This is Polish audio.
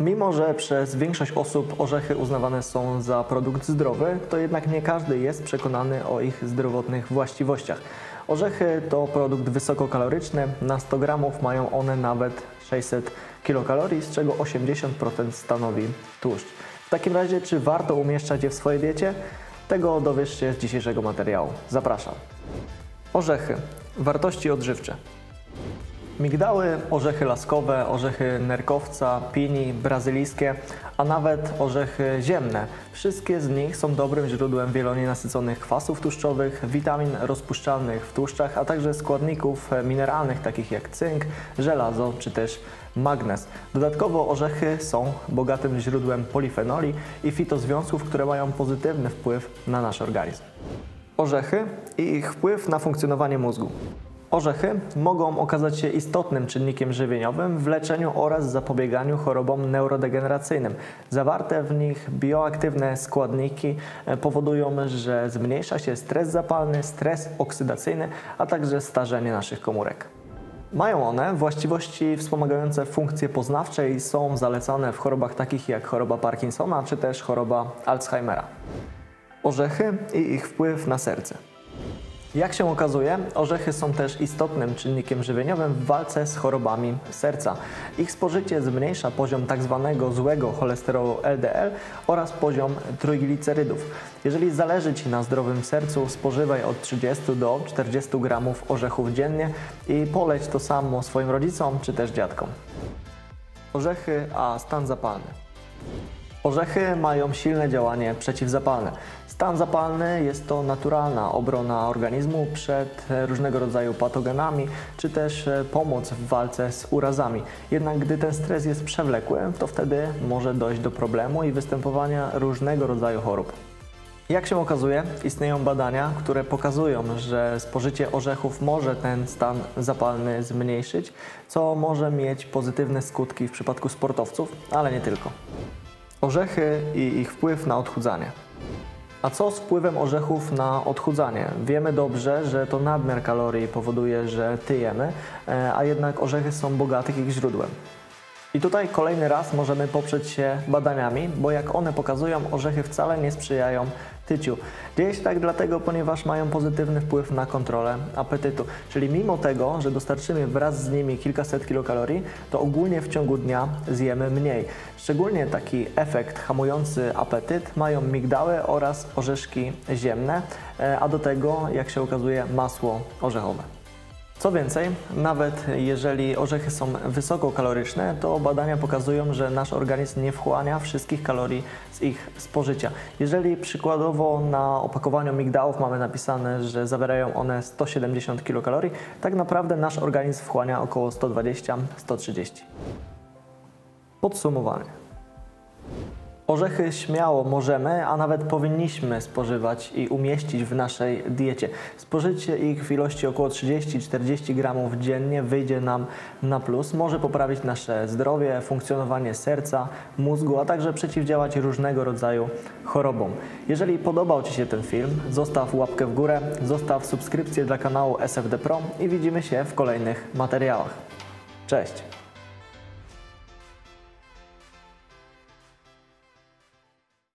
Mimo że przez większość osób orzechy uznawane są za produkt zdrowy, to jednak nie każdy jest przekonany o ich zdrowotnych właściwościach. Orzechy to produkt wysokokaloryczny, na 100 gramów mają one nawet 600 kilokalorii, z czego 80% stanowi tłuszcz. W takim razie, czy warto umieszczać je w swojej diecie? Tego dowiesz się z dzisiejszego materiału. Zapraszam. Orzechy. Wartości odżywcze. Migdały, orzechy laskowe, orzechy nerkowca, pini, brazylijskie, a nawet orzechy ziemne. Wszystkie z nich są dobrym źródłem wielonienasyconych kwasów tłuszczowych, witamin rozpuszczalnych w tłuszczach, a także składników mineralnych takich jak cynk, żelazo czy też magnez. Dodatkowo orzechy są bogatym źródłem polifenoli i fitozwiązków, które mają pozytywny wpływ na nasz organizm. Orzechy i ich wpływ na funkcjonowanie mózgu. Orzechy mogą okazać się istotnym czynnikiem żywieniowym w leczeniu oraz zapobieganiu chorobom neurodegeneracyjnym. Zawarte w nich bioaktywne składniki powodują, że zmniejsza się stres zapalny, stres oksydacyjny, a także starzenie naszych komórek. Mają one właściwości wspomagające funkcje poznawcze i są zalecane w chorobach takich jak choroba Parkinsona czy też choroba Alzheimera. Orzechy i ich wpływ na serce. Jak się okazuje, orzechy są też istotnym czynnikiem żywieniowym w walce z chorobami serca. Ich spożycie zmniejsza poziom tzw. złego cholesterolu LDL oraz poziom trójglicerydów. Jeżeli zależy Ci na zdrowym sercu, spożywaj od 30 do 40 gramów orzechów dziennie i poleć to samo swoim rodzicom czy też dziadkom. Orzechy a stan zapalny. Orzechy mają silne działanie przeciwzapalne. Stan zapalny jest to naturalna obrona organizmu przed różnego rodzaju patogenami, czy też pomoc w walce z urazami. Jednak gdy ten stres jest przewlekły, to wtedy może dojść do problemu i występowania różnego rodzaju chorób. Jak się okazuje, istnieją badania, które pokazują, że spożycie orzechów może ten stan zapalny zmniejszyć, co może mieć pozytywne skutki w przypadku sportowców, ale nie tylko. Orzechy i ich wpływ na odchudzanie. A co z wpływem orzechów na odchudzanie? Wiemy dobrze, że to nadmiar kalorii powoduje, że tyjemy, a jednak orzechy są bogatych ich źródłem. I tutaj kolejny raz możemy poprzeć się badaniami, bo jak one pokazują, orzechy wcale nie sprzyjają tyciu. Dzieje się tak dlatego, ponieważ mają pozytywny wpływ na kontrolę apetytu. Czyli mimo tego, że dostarczymy wraz z nimi kilkaset kilokalorii, to ogólnie w ciągu dnia zjemy mniej. Szczególnie taki efekt hamujący apetyt mają migdały oraz orzeszki ziemne, a do tego, jak się okazuje, masło orzechowe. Co więcej, nawet jeżeli orzechy są wysokokaloryczne, to badania pokazują, że nasz organizm nie wchłania wszystkich kalorii z ich spożycia. Jeżeli przykładowo na opakowaniu migdałów mamy napisane, że zawierają one 170 kilokalorii, tak naprawdę nasz organizm wchłania około 120-130. Podsumowanie. Orzechy śmiało możemy, a nawet powinniśmy spożywać i umieścić w naszej diecie. Spożycie ich w ilości około 30-40 gramów dziennie wyjdzie nam na plus. Może poprawić nasze zdrowie, funkcjonowanie serca, mózgu, a także przeciwdziałać różnego rodzaju chorobom. Jeżeli podobał Ci się ten film, zostaw łapkę w górę, zostaw subskrypcję dla kanału SFD PRO i widzimy się w kolejnych materiałach. Cześć!